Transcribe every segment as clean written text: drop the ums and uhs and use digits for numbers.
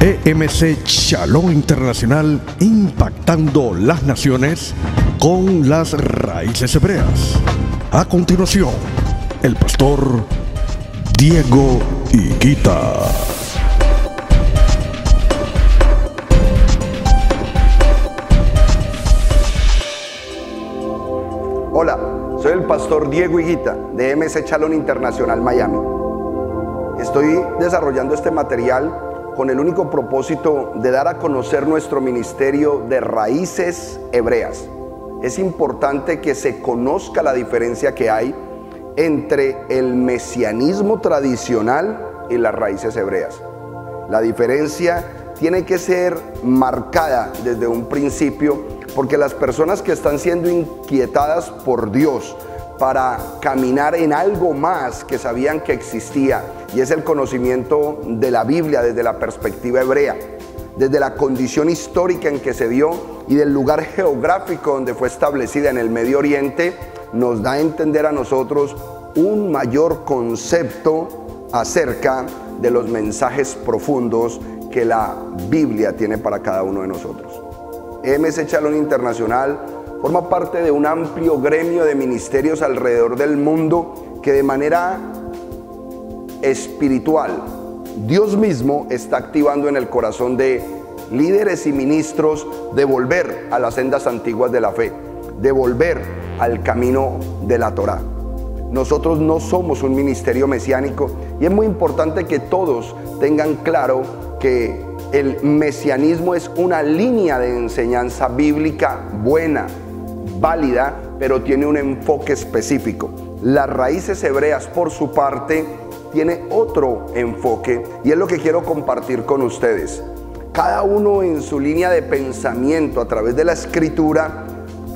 EMC Shalom Internacional, impactando las naciones con las raíces hebreas. A continuación, el pastor Diego Higuita. Hola, soy el pastor Diego Higuita de EMC Shalom Internacional Miami. Estoy desarrollando este material con el único propósito de dar a conocer nuestro ministerio de raíces hebreas. Es importante que se conozca la diferencia que hay entre el mesianismo tradicional y las raíces hebreas. La diferencia tiene que ser marcada desde un principio, porque las personas que están siendo inquietadas por Dios para caminar en algo más que sabían que existía, y es el conocimiento de la Biblia desde la perspectiva hebrea, desde la condición histórica en que se dio y del lugar geográfico donde fue establecida en el Medio Oriente, nos da a entender a nosotros un mayor concepto acerca de los mensajes profundos que la Biblia tiene para cada uno de nosotros. EMC Shalom Internacional forma parte de un amplio gremio de ministerios alrededor del mundo que de manera espiritual Dios mismo está activando en el corazón de líderes y ministros de volver a las sendas antiguas de la fe, de volver al camino de la Torah. Nosotros no somos un ministerio mesiánico y es muy importante que todos tengan claro que el mesianismo es una línea de enseñanza bíblica buena, válida, pero tiene un enfoque específico. Las raíces hebreas, por su parte, tiene otro enfoque y es lo que quiero compartir con ustedes. Cada uno en su línea de pensamiento a través de la escritura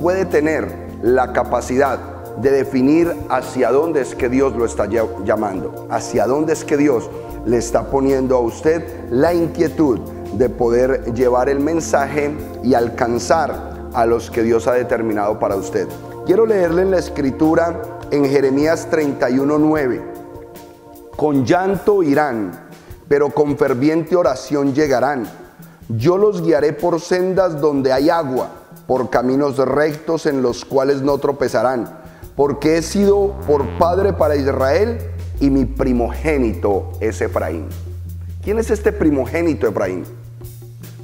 puede tener la capacidad de definir hacia dónde es que Dios lo está llamando, hacia dónde es que Dios le está poniendo a usted la inquietud de poder llevar el mensaje y alcanzar a los que Dios ha determinado para usted. Quiero leerle en la escritura en Jeremías 31:9. Con llanto irán, pero con ferviente oración llegarán. Yo los guiaré por sendas donde hay agua, por caminos rectos en los cuales no tropezarán, porque he sido por padre para Israel y mi primogénito es Efraín. ¿Quién es este primogénito Efraín?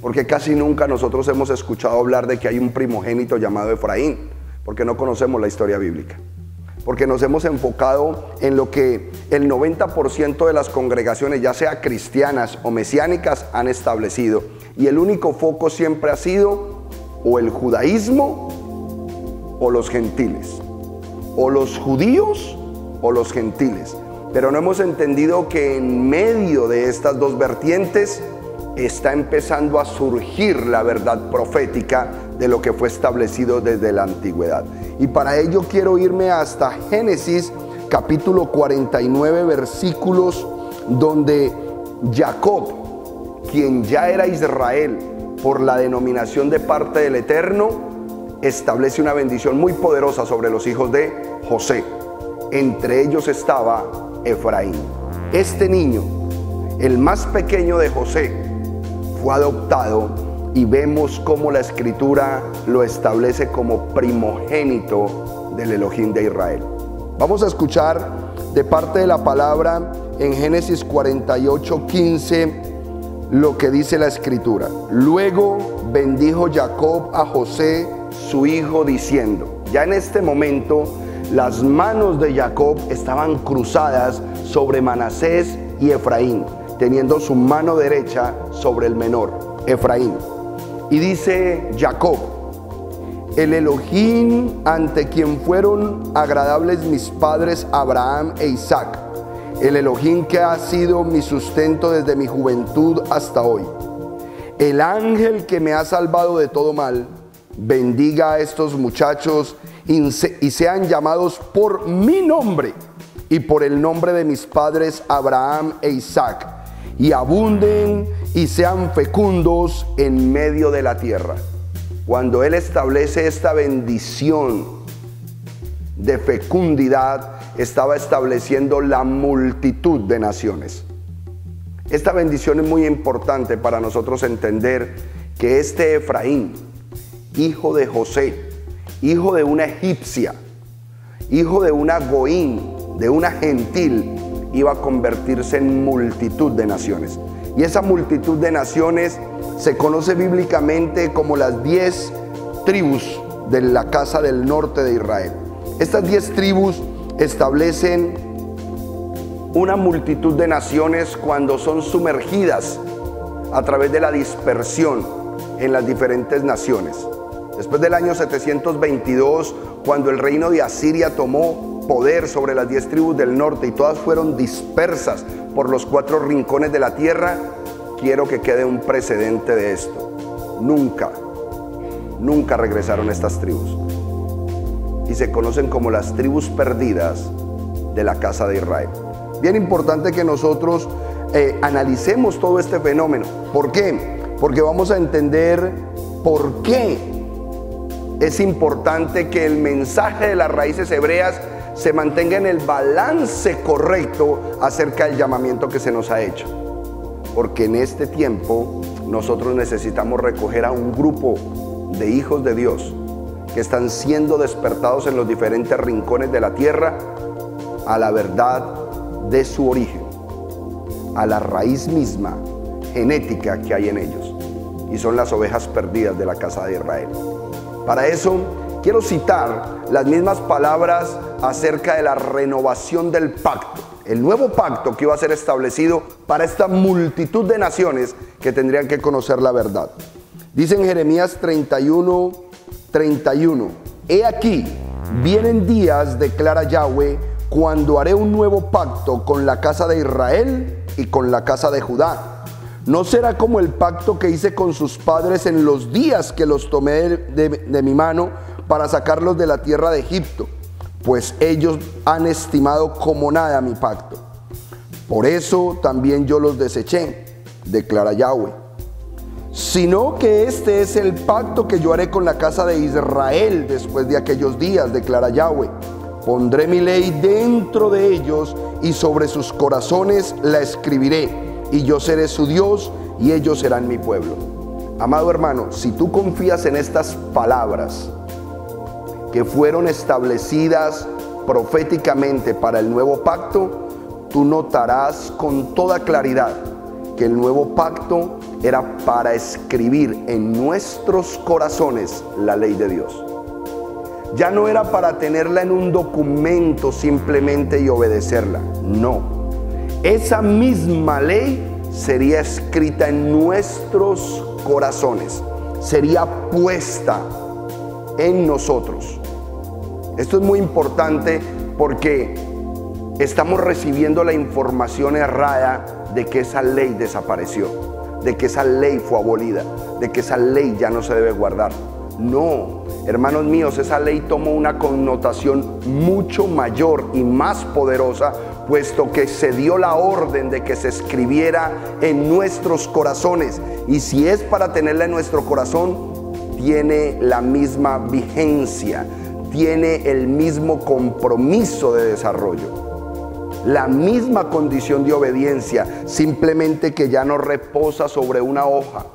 Porque casi nunca nosotros hemos escuchado hablar de que hay un primogénito llamado Efraín, porque no conocemos la historia bíblica, porque nos hemos enfocado en lo que el 90% de las congregaciones, ya sea cristianas o mesiánicas, han establecido, y el único foco siempre ha sido o el judaísmo o los gentiles, o los judíos o los gentiles. Pero no hemos entendido que en medio de estas dos vertientes está empezando a surgir la verdad profética de lo que fue establecido desde la antigüedad. Y para ello quiero irme hasta Génesis capítulo 49 versículos, donde Jacob, quien ya era Israel por la denominación de parte del Eterno, establece una bendición muy poderosa sobre los hijos de José. Entre ellos estaba Efraín. Este niño, el más pequeño de José, fue adoptado y vemos cómo la escritura lo establece como primogénito del Elohim de Israel. Vamos a escuchar de parte de la palabra en Génesis 48:15 lo que dice la escritura. Luego bendijo Jacob a José su hijo diciendo. Ya en este momento las manos de Jacob estaban cruzadas sobre Manasés y Efraín, teniendo su mano derecha sobre el menor, Efraín. Y dice Jacob: el Elohim ante quien fueron agradables mis padres Abraham e Isaac, el Elohim que ha sido mi sustento desde mi juventud hasta hoy, el ángel que me ha salvado de todo mal, bendiga a estos muchachos y sean llamados por mi nombre y por el nombre de mis padres Abraham e Isaac, y abunden y sean fecundos en medio de la tierra. Cuando él establece esta bendición de fecundidad, estaba estableciendo la multitud de naciones. Esta bendición es muy importante para nosotros entender que este Efraín, hijo de José, hijo de una egipcia, hijo de una goín, de una gentil, iba a convertirse en multitud de naciones. Y esa multitud de naciones se conoce bíblicamente como las 10 tribus de la casa del norte de Israel. Estas 10 tribus establecen una multitud de naciones cuando son sumergidas a través de la dispersión en las diferentes naciones. Después del año 722, cuando el reino de Asiria tomó poder sobre las 10 tribus del norte y todas fueron dispersas por los 4 rincones de la tierra, quiero que quede un precedente de esto. Nunca regresaron estas tribus. Y se conocen como las tribus perdidas de la casa de Israel. Bien importante que nosotros analicemos todo este fenómeno. ¿Por qué? Porque vamos a entender por qué es importante que el mensaje de las raíces hebreas se mantenga en el balance correcto acerca del llamamiento que se nos ha hecho. Porque en este tiempo nosotros necesitamos recoger a un grupo de hijos de Dios que están siendo despertados en los diferentes rincones de la tierra a la verdad de su origen, a la raíz misma genética que hay en ellos, y son las ovejas perdidas de la casa de Israel. Para eso quiero citar las mismas palabras acerca de la renovación del pacto, el nuevo pacto que iba a ser establecido para esta multitud de naciones que tendrían que conocer la verdad. Dice en Jeremías 31:31, he aquí, vienen días, declara Yahweh, cuando haré un nuevo pacto con la casa de Israel y con la casa de Judá. No será como el pacto que hice con sus padres en los días que los tomé de mi mano para sacarlos de la tierra de Egipto, pues ellos han estimado como nada mi pacto. Por eso también yo los deseché, declara Yahweh. Sino que este es el pacto que yo haré con la casa de Israel después de aquellos días, declara Yahweh. Pondré mi ley dentro de ellos y sobre sus corazones la escribiré, y yo seré su Dios y ellos serán mi pueblo. Amado hermano, si tú confías en estas palabras que fueron establecidas proféticamente para el nuevo pacto, tú notarás con toda claridad que el nuevo pacto era para escribir en nuestros corazones la ley de Dios. Ya no era para tenerla en un documento simplemente y obedecerla. No, esa misma ley sería escrita en nuestros corazones, sería puesta en nosotros. Esto es muy importante porque estamos recibiendo la información errada de que esa ley desapareció, de que esa ley fue abolida, de que esa ley ya no se debe guardar. No, hermanos míos, esa ley tomó una connotación mucho mayor y más poderosa, puesto que se dio la orden de que se escribiera en nuestros corazones. Y si es para tenerla en nuestro corazón, tiene la misma vigencia, tiene el mismo compromiso de desarrollo, la misma condición de obediencia, simplemente que ya no reposa sobre una hoja,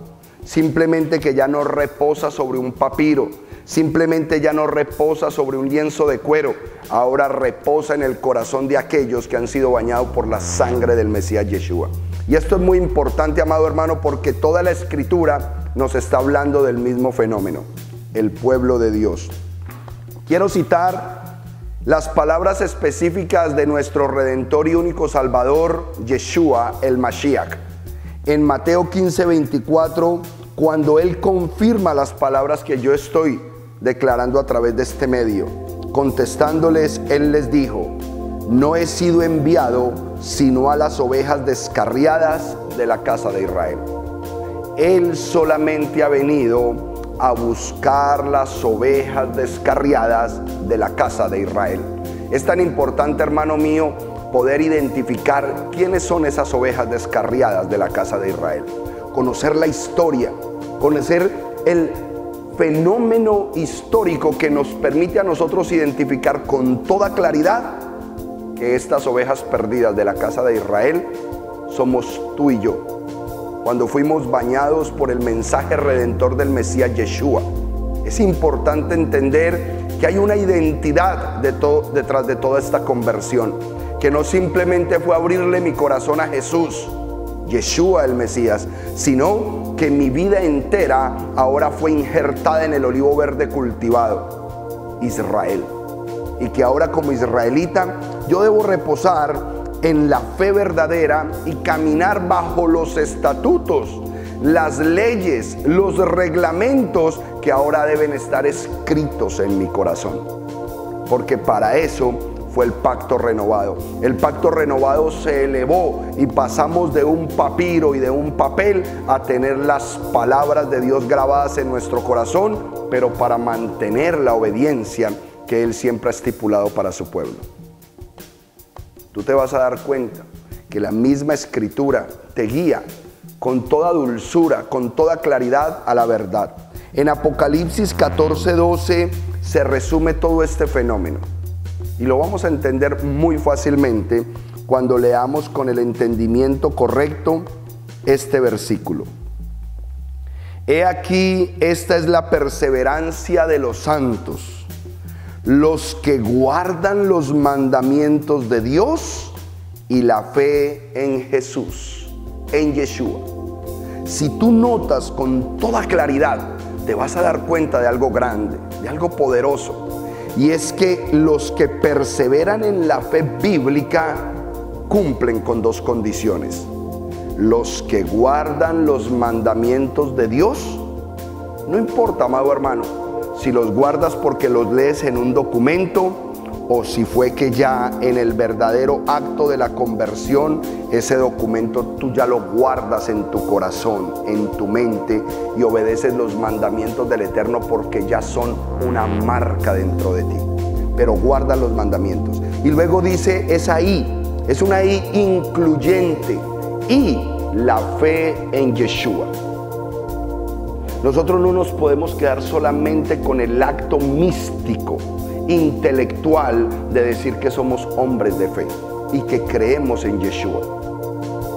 simplemente que ya no reposa sobre un papiro, simplemente ya no reposa sobre un lienzo de cuero, ahora reposa en el corazón de aquellos que han sido bañados por la sangre del Mesías Yeshua. Y esto es muy importante, amado hermano, porque toda la Escritura nos está hablando del mismo fenómeno, el pueblo de Dios. Quiero citar las palabras específicas de nuestro Redentor y único Salvador, Yeshua, el Mashiach, en Mateo 15:24, cuando Él confirma las palabras que yo estoy declarando a través de este medio. Contestándoles, Él les dijo, no he sido enviado sino a las ovejas descarriadas de la casa de Israel. Él solamente ha venido a buscar las ovejas descarriadas de la casa de Israel. Es tan importante, hermano mío, poder identificar quiénes son esas ovejas descarriadas de la casa de Israel, conocer la historia, conocer el fenómeno histórico que nos permite a nosotros identificar con toda claridad que estas ovejas perdidas de la casa de Israel somos tú y yo. Cuando fuimos bañados por el mensaje redentor del Mesías Yeshua, es importante entender que hay una identidad detrás de toda esta conversión, que no simplemente fue abrirle mi corazón a Jesús, Yeshua el Mesías, sino que mi vida entera ahora fue injertada en el olivo verde cultivado, Israel. Y que ahora como israelita yo debo reposar en la fe verdadera y caminar bajo los estatutos, las leyes, los reglamentos que ahora deben estar escritos en mi corazón. Porque para eso fue el pacto renovado. El pacto renovado se elevó y pasamos de un papiro y de un papel a tener las palabras de Dios grabadas en nuestro corazón, pero para mantener la obediencia que Él siempre ha estipulado para su pueblo. Tú te vas a dar cuenta que la misma escritura te guía con toda dulzura, con toda claridad a la verdad. En Apocalipsis 14:12 se resume todo este fenómeno. Y lo vamos a entender muy fácilmente cuando leamos con el entendimiento correcto este versículo. He aquí, esta es la perseverancia de los santos, los que guardan los mandamientos de Dios y la fe en Jesús, en Yeshua. Si tú notas con toda claridad, te vas a dar cuenta de algo grande, de algo poderoso. Y es que los que perseveran en la fe bíblica cumplen con dos condiciones. Los que guardan los mandamientos de Dios, no importa, amado hermano, si los guardas porque los lees en un documento o si fue que ya en el verdadero acto de la conversión ese documento tú ya lo guardas en tu corazón, en tu mente, y obedeces los mandamientos del Eterno porque ya son una marca dentro de ti. Pero guarda los mandamientos. Y luego dice, es ahí, es una I incluyente, y la fe en Yeshua. Nosotros no nos podemos quedar solamente con el acto místico, intelectual, de decir que somos hombres de fe y que creemos en Yeshua.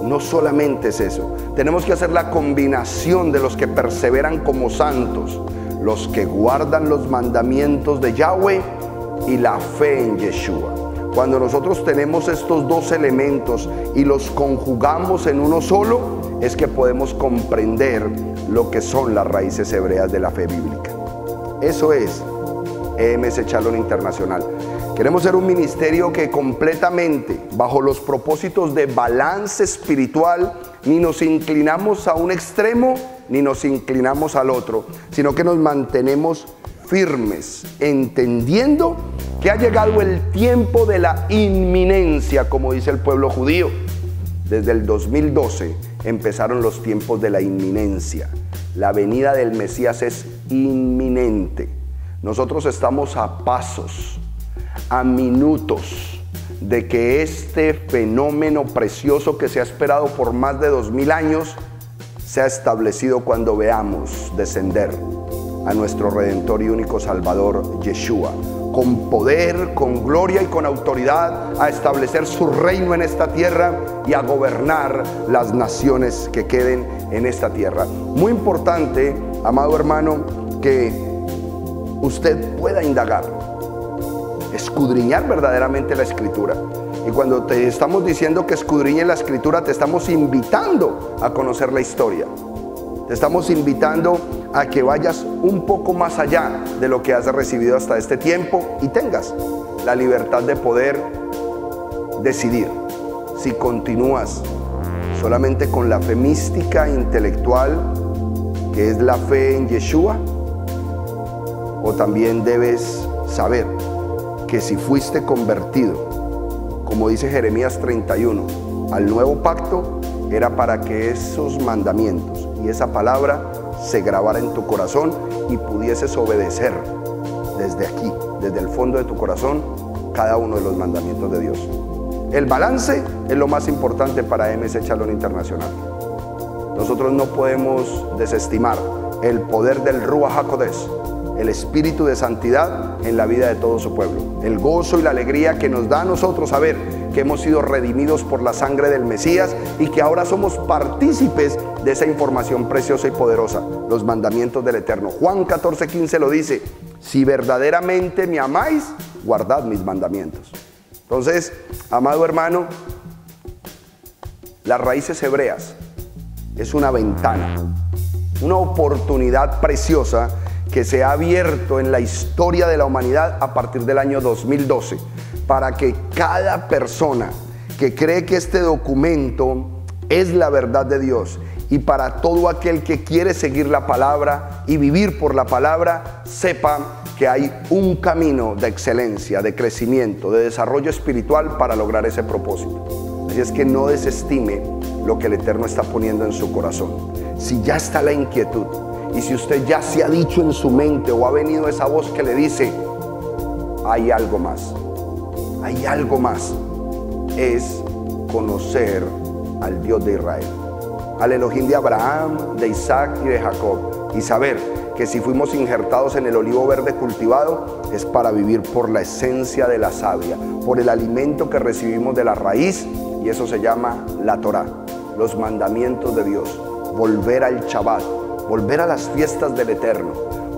No solamente es eso. Tenemos que hacer la combinación de los que perseveran como santos, los que guardan los mandamientos de Yahweh y la fe en Yeshua. Cuando nosotros tenemos estos dos elementos y los conjugamos en uno solo, es que podemos comprender lo que son las raíces hebreas de la fe bíblica. Eso es EMC Shalom Internacional. Queremos ser un ministerio que completamente, bajo los propósitos de balance espiritual, ni nos inclinamos a un extremo, ni nos inclinamos al otro, sino que nos mantenemos firmes, entendiendo que ha llegado el tiempo de la inminencia, como dice el pueblo judío. Desde el 2012 empezaron los tiempos de la inminencia. La venida del Mesías es inminente. Nosotros estamos a pasos, a minutos de que este fenómeno precioso que se ha esperado por más de 2000 años sea establecido cuando veamos descender a nuestro Redentor y único Salvador, Yeshua, con poder, con gloria y con autoridad, a establecer su reino en esta tierra y a gobernar las naciones que queden en esta tierra. Muy importante, amado hermano, que usted pueda indagar, escudriñar verdaderamente la Escritura. Y cuando te estamos diciendo que escudriñe la Escritura, te estamos invitando a conocer la historia. Te estamos invitando a que vayas un poco más allá de lo que has recibido hasta este tiempo y tengas la libertad de poder decidir si continúas solamente con la fe mística intelectual, que es la fe en Yeshua, o también debes saber que si fuiste convertido, como dice Jeremías 31, al nuevo pacto, era para que esos mandamientos y esa palabra se grabara en tu corazón y pudieses obedecer desde aquí, desde el fondo de tu corazón, cada uno de los mandamientos de Dios. El balance es lo más importante para EMC Shalom Internacional. Nosotros no podemos desestimar el poder del Ruach Hakodesh, el espíritu de santidad en la vida de todo su pueblo. El gozo y la alegría que nos da a nosotros saber que hemos sido redimidos por la sangre del Mesías y que ahora somos partícipes de esa información preciosa y poderosa, los mandamientos del Eterno. Juan 14:15 lo dice: si verdaderamente me amáis, guardad mis mandamientos. Entonces, amado hermano, las raíces hebreas es una ventana, una oportunidad preciosa que se ha abierto en la historia de la humanidad a partir del año 2012 para que cada persona que cree que este documento es la verdad de Dios y para todo aquel que quiere seguir la palabra y vivir por la palabra, sepa que hay un camino de excelencia, de crecimiento, de desarrollo espiritual para lograr ese propósito. Así es que no desestime lo que el Eterno está poniendo en su corazón. Si ya está la inquietud, y si usted ya se ha dicho en su mente o ha venido esa voz que le dice, hay algo más, hay algo más, es conocer al Dios de Israel, al Elohim de Abraham, de Isaac y de Jacob, y saber que si fuimos injertados en el olivo verde cultivado es para vivir por la esencia de la savia, por el alimento que recibimos de la raíz, y eso se llama la Torah, los mandamientos de Dios, volver al Shabbat, volver a las fiestas del Eterno,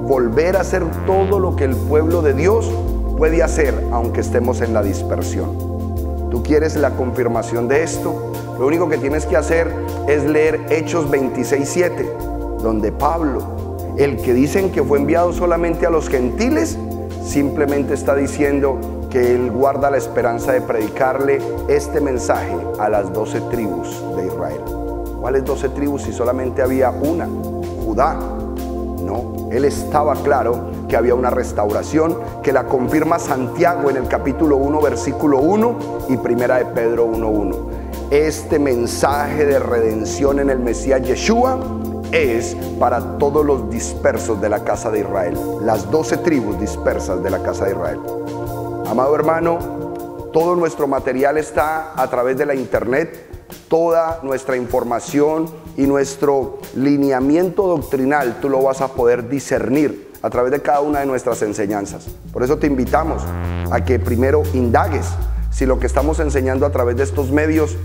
volver a hacer todo lo que el pueblo de Dios puede hacer aunque estemos en la dispersión. ¿Tú quieres la confirmación de esto? Lo único que tienes que hacer es leer Hechos 26:7, donde Pablo, el que dicen que fue enviado solamente a los gentiles, simplemente está diciendo que él guarda la esperanza de predicarle este mensaje a las 12 tribus de Israel. ¿Cuáles 12 tribus si solamente había una? Judá. No, él estaba claro que había una restauración, que la confirma Santiago en el capítulo 1, versículo 1 y primera de Pedro 1:1. Este mensaje de redención en el Mesías Yeshua es para todos los dispersos de la casa de Israel, las 12 tribus dispersas de la casa de Israel. Amado hermano, todo nuestro material está a través de la internet. Toda nuestra información y nuestro lineamiento doctrinal tú lo vas a poder discernir a través de cada una de nuestras enseñanzas. Por eso te invitamos a que primero indagues si lo que estamos enseñando a través de estos medios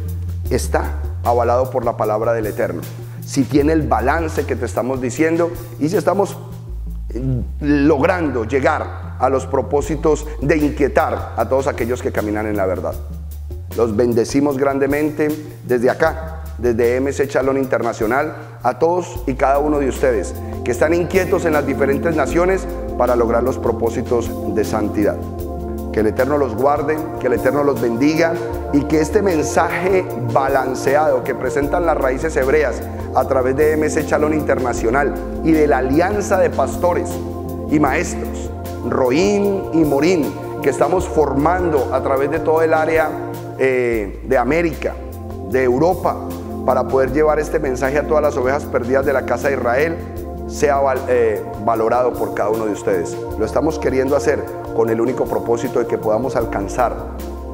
está avalado por la palabra del Eterno, si tiene el balance que te estamos diciendo y si estamos logrando llegar a los propósitos de inquietar a todos aquellos que caminan en la verdad. Los bendecimos grandemente desde acá, desde EMC Shalom Internacional, a todos y cada uno de ustedes que están inquietos en las diferentes naciones para lograr los propósitos de santidad. Que el Eterno los guarde, que el Eterno los bendiga y que este mensaje balanceado que presentan las raíces hebreas a través de EMC Shalom Internacional y de la alianza de pastores y maestros, Roín y Morín, que estamos formando a través de todo el área de América, de Europa, para poder llevar este mensaje a todas las ovejas perdidas de la casa de Israel, sea valorado por cada uno de ustedes. Lo estamos queriendo hacer con el único propósito de que podamos alcanzar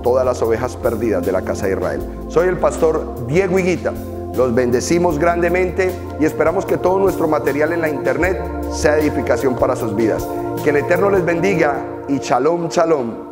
todas las ovejas perdidas de la casa de Israel. Soy el pastor Diego Higuita. Los bendecimos grandemente y esperamos que todo nuestro material en la internet sea edificación para sus vidas. Que el Eterno les bendiga y Shalom, Shalom.